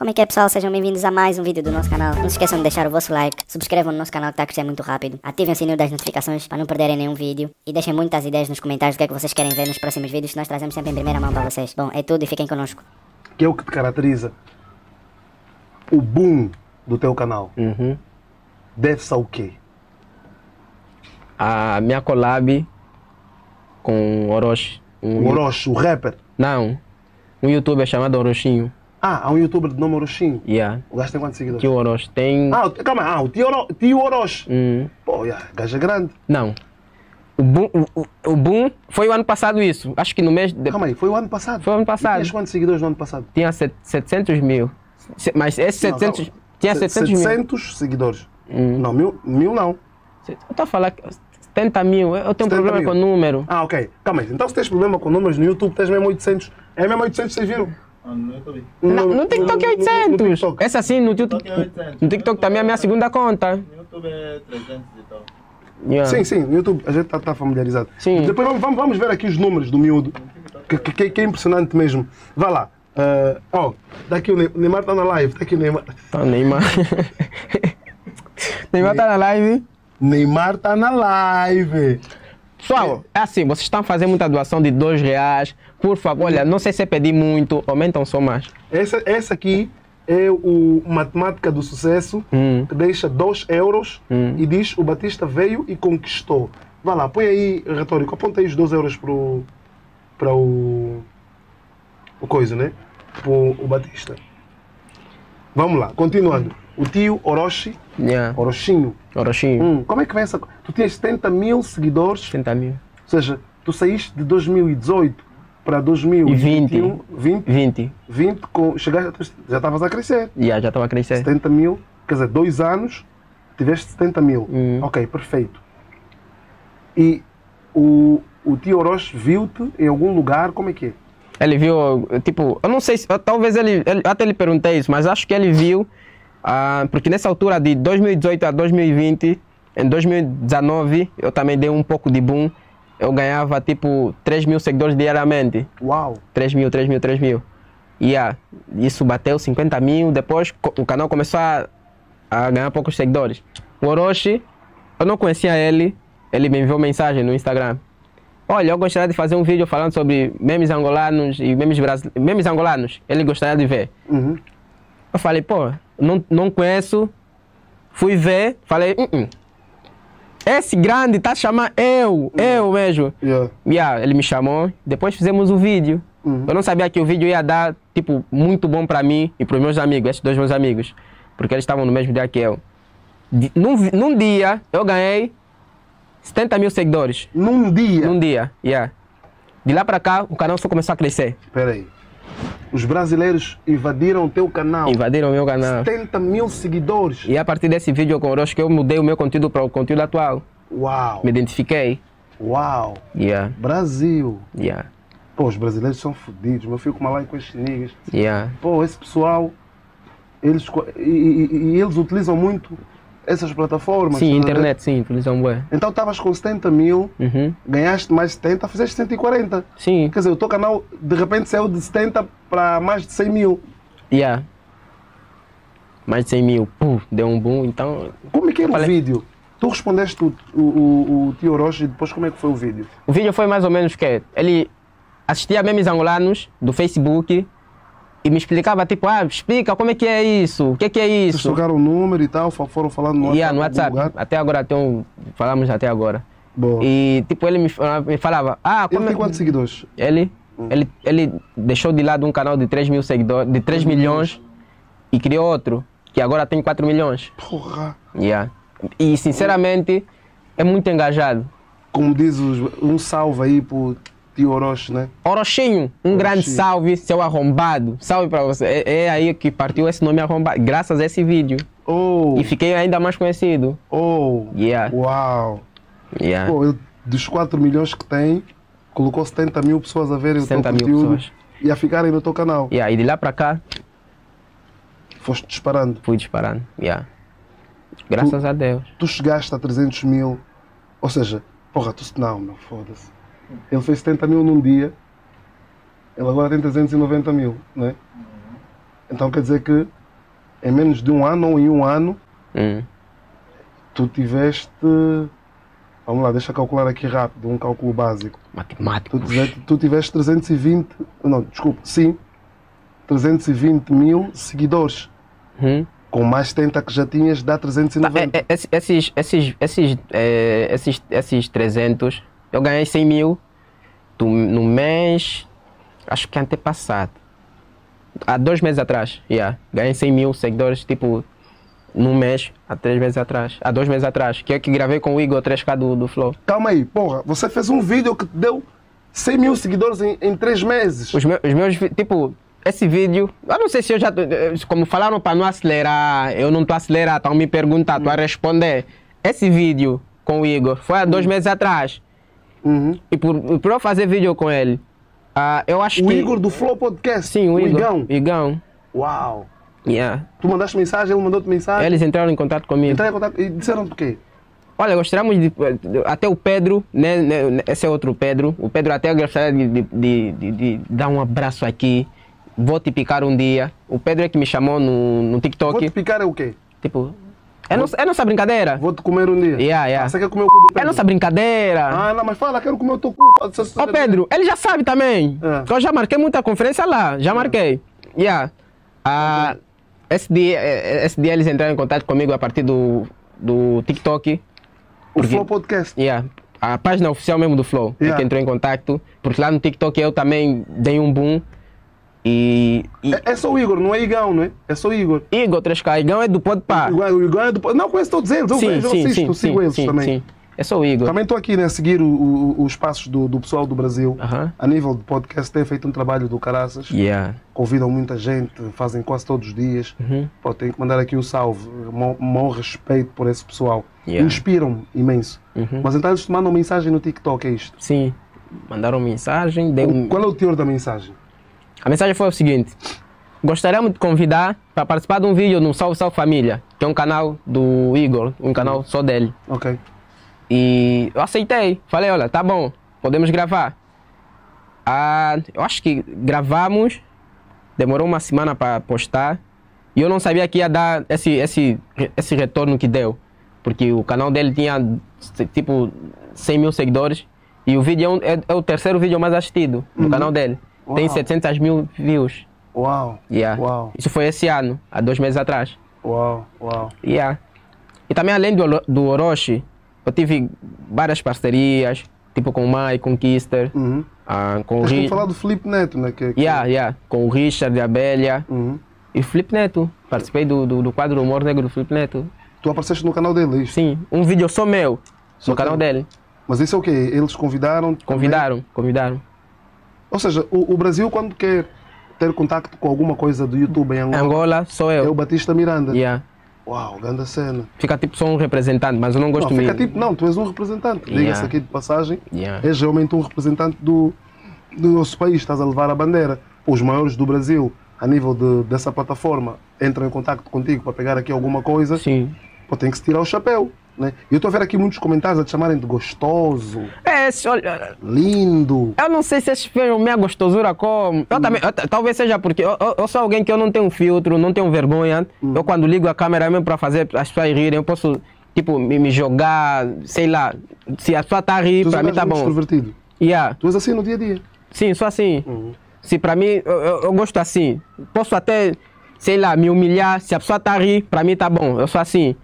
Como é que é, pessoal? Sejam bem-vindos a mais um vídeo do nosso canal. Não se esqueçam de deixar o vosso like, subscrevam no nosso canal que está a crescer muito rápido, ativem o sininho das notificações para não perderem nenhum vídeo e deixem muitas ideias nos comentários do que é que vocês querem ver nos próximos vídeos que nós trazemos sempre em primeira mão para vocês. Bom, é tudo e fiquem connosco. Que é o que te caracteriza? O boom do teu canal deve-se ao quê? A minha collab com Orochi. O rapper? Não, um youtuber chamado Orochinho. Ah, há um youtuber de nome Orochinho? Yeah. O gajo tem quantos seguidores? Tio Orochi tem... Ah, calma, o tio Orochi. Pô, yeah, gajo é grande. Não. O boom foi o ano passado isso. Acho que no mês... De... Calma aí, foi o ano passado? Foi o ano passado. Tinha quantos seguidores no ano passado? Tinha 700 mil. Mas esses 700... Não, tinha 700 mil. Seguidores. Não, mil não. Eu estou a falar... 70 mil, eu tenho problema com o número. Ah, ok. Calma aí, então se tens problema com números no YouTube, tens mesmo 800. É mesmo 800, vocês viram? No TikTok é 800. TikTok. Essa sim, no TikTok é 800. No TikTok também é a minha segunda conta. No YouTube é 300 e tal. Yeah. Sim, sim, no YouTube a gente está familiarizado. Sim. Depois vamos ver aqui os números do miúdo, que é impressionante mesmo. Vai lá. Ó, daqui o Neymar está na live. Tá aqui o Neymar. Tá, Neymar. Neymar está na live. Neymar tá na live. Pessoal, é assim, vocês estão fazendo muita doação de R$2. Por favor, olha, não sei se é pedir muito, aumentam só mais. Essa aqui é o Matemática do Sucesso, que deixa €2 e diz o Batista veio e conquistou. Vai lá, põe aí, retórico, aponta aí os €2 para o coisa, né? Para o Batista. Vamos lá, continuando. O tio Orochi, Orochinho. Como é que vem essa coisa? Tu tens 70 mil seguidores. 70 mil. Ou seja, tu saíste de 2018 para 2021. 20. Já estavas a crescer. Já estava a crescer. 70 mil, quer dizer, 2 anos, tiveste 70 mil. Ok, perfeito. E o tio Orochi viu-te em algum lugar, como é que é? Ele viu, tipo, eu não sei, talvez ele até lhe perguntei isso, mas acho que ele viu. Porque nessa altura de 2018 a 2020, em 2019, eu também dei um pouco de boom. Eu ganhava tipo 3 mil seguidores diariamente. Uau! 3 mil. Isso bateu 50 mil, depois o canal começou a ganhar poucos seguidores. O Orochi, eu não conhecia ele, ele me enviou mensagem no Instagram. Olha, eu gostaria de fazer um vídeo falando sobre memes angolanos e memes brasileiros. Memes angolanos, ele gostaria de ver. Eu falei, pô... Não conheço, fui ver, falei, esse grande tá chamando eu mesmo. Ele me chamou, depois fizemos o vídeo. Eu não sabia que o vídeo ia dar, tipo, muito bom pra mim e pros meus amigos, esses dois meus amigos, porque eles estavam no mesmo dia que eu. Num dia, eu ganhei 70 mil seguidores. Num dia? Num dia, De lá pra cá, o canal só começou a crescer. Espera aí. Os brasileiros invadiram o teu canal. Invadiram o meu canal. 70 mil seguidores. E a partir desse vídeo com o Orochi que eu mudei o meu conteúdo para o conteúdo atual. Uau. Me identifiquei. Uau. Brasil. Pô, os brasileiros são fodidos. Eu fico mal aí com esses niggas. Pô, esse pessoal, eles utilizam muito essas plataformas. Sim, internet, sim, utilizam bué. Então estavas com 70 mil, ganhaste mais 70, fizeste 140. Sim. Quer dizer, o teu canal de repente saiu de 70 para mais de 100 mil. Mais de 100 mil, deu um boom, então... Como é que era o vídeo? Tu respondeste o tio Orochi e depois como é que foi o vídeo? O vídeo foi mais ou menos que ele assistia memes angolanos do Facebook, e me explicava, tipo, explica como é que é isso, o que é isso. Vocês trocaram o número e tal, foram falando no WhatsApp. No WhatsApp, até agora, falamos até agora. Boa. E, tipo, ele me falava, como ele tem quantos seguidores? Ele deixou de lado um canal de 3 mil seguidores, de 3 milhões, e criou outro, que agora tem 4 milhões. Porra! E, sinceramente, é muito engajado. Como diz, um salve aí pro... Tio Orochi, né? Orochinho, grande salve, seu arrombado. Salve pra você. É aí que partiu esse nome arrombado, graças a esse vídeo. E fiquei ainda mais conhecido. Uau. Pô, dos 4 milhões que tem, colocou 70 mil pessoas a verem o teu conteúdo e a ficarem no teu canal. E de lá pra cá... Foste disparando. Fui disparando, graças a Deus. Tu chegaste a 300 mil, ou seja, porra, não, meu, foda-se. Ele fez 70 mil num dia, ele agora tem 390 mil, né? Então quer dizer que em menos de um ano ou em um ano tu tiveste, vamos lá, deixa eu calcular aqui rápido, um cálculo básico. Matemáticos. Tu tiveste 320 mil seguidores. Com mais 30 que já tinhas, dá 390. Esses 300, eu ganhei 100 mil no mês, acho que antepassado. Há 2 meses atrás, ganhei 100 mil seguidores, tipo, num mês, há 3 meses atrás, há 2 meses atrás, que é que gravei com o Igor 3K do Flow. Calma aí, porra, você fez um vídeo que te deu 100 mil seguidores em 3 meses. Os meus tipo, esse vídeo, eu não sei se eu já, como falaram para não acelerar, eu não tô acelerando, estão me perguntando, a responder. Esse vídeo com o Igor foi há 2 meses atrás, e por eu fazer vídeo com ele, eu acho que... O Igor do Flow Podcast? Sim, o Igor. Igão. Uau! Tu mandaste mensagem, ele mandou-te mensagem? Eles entraram em contato comigo. Entraram em contato e disseram-te o quê? Olha, gostaríamos de... Até o Pedro, né, esse é outro Pedro. O Pedro até gostaria de dar um abraço aqui. Vou te picar um dia. O Pedro é que me chamou no TikTok. Vou te picar é o quê? Tipo... É nossa brincadeira. Vou te comer um dia. Você quer comer o cu do Pedro? É nossa brincadeira. Ah, não, mas fala, quero comer o teu cu. Ó, Pedro, ele já sabe também. Que eu já marquei muita conferência lá. Já marquei. Esse dia eles entraram em contato comigo a partir do TikTok. O Flow Podcast? A página oficial mesmo do Flow é que entrou em contato. Porque lá no TikTok eu também dei um boom. É só o Igor, não é Igão, não é? É só o Igor. Igor 3K, Igão é do Podpah. O Igão é do Podpah. Não, conheço todos eles, eu sigo eles também. É só o Igor. Também estou aqui, né, a seguir os passos do pessoal do Brasil. A nível de podcast, tem feito um trabalho do caraças. Convidam muita gente, fazem quase todos os dias. Pô, tenho que mandar aqui um salve, maior respeito por esse pessoal. Inspiram-me imenso. Mas então eles te mandam mensagem no TikTok, é isto? Sim, mandaram mensagem. Qual é o teor da mensagem? A mensagem foi o seguinte: gostaríamos de convidar para participar de um vídeo no Salve, Salve Família, que é um canal do Igor, um canal só dele. E eu aceitei, falei, olha, tá bom, podemos gravar. Eu acho que gravamos, demorou uma semana para postar, e eu não sabia que ia dar esse retorno que deu, porque o canal dele tinha tipo 100 mil seguidores, e o vídeo é o terceiro vídeo mais assistido no canal dele. Tem 700 mil views. Uau! Isso foi esse ano, há 2 meses atrás. E também, além do Orochi, eu tive várias parcerias, tipo com o Mai, com o Kister, com o Richard. Falar do Felipe Neto, né? Com o Richard de Abelha. E o Felipe Neto. Participei do quadro Humor Negro do Felipe Neto. Tu apareceste no canal dele? Isso? Sim, um vídeo só meu, no canal dele. Mas isso é o quê? Eles convidaram? Convidaram. Ou seja, o Brasil, quando quer ter contacto com alguma coisa do YouTube em Angola sou eu. É o Batista Miranda. Uau, grande cena. Fica tipo só um representante, mas eu não gosto muito. Não, tu és um representante. Diga-se aqui de passagem. És realmente um representante do nosso país. Estás a levar a bandeira. Os maiores do Brasil, a nível dessa plataforma, entram em contacto contigo para pegar aqui alguma coisa. Pô, tem que se tirar o chapéu. Né? Eu estou a ver aqui muitos comentários a te chamarem de gostoso, lindo. Eu não sei se eles vejam minha gostosura como... Eu também, talvez seja porque eu sou alguém que eu não tenho filtro, não tenho vergonha. Eu quando ligo a câmera mesmo para fazer as pessoas rirem, eu posso tipo me jogar, sei lá. Se a pessoa está a rir, para mim está bom. Tu és extrovertido? Tu és assim no dia a dia? Sim, sou assim. Se para mim, eu gosto assim. Posso até, sei lá, me humilhar. Se a pessoa está a rir, para mim está bom. Eu sou assim.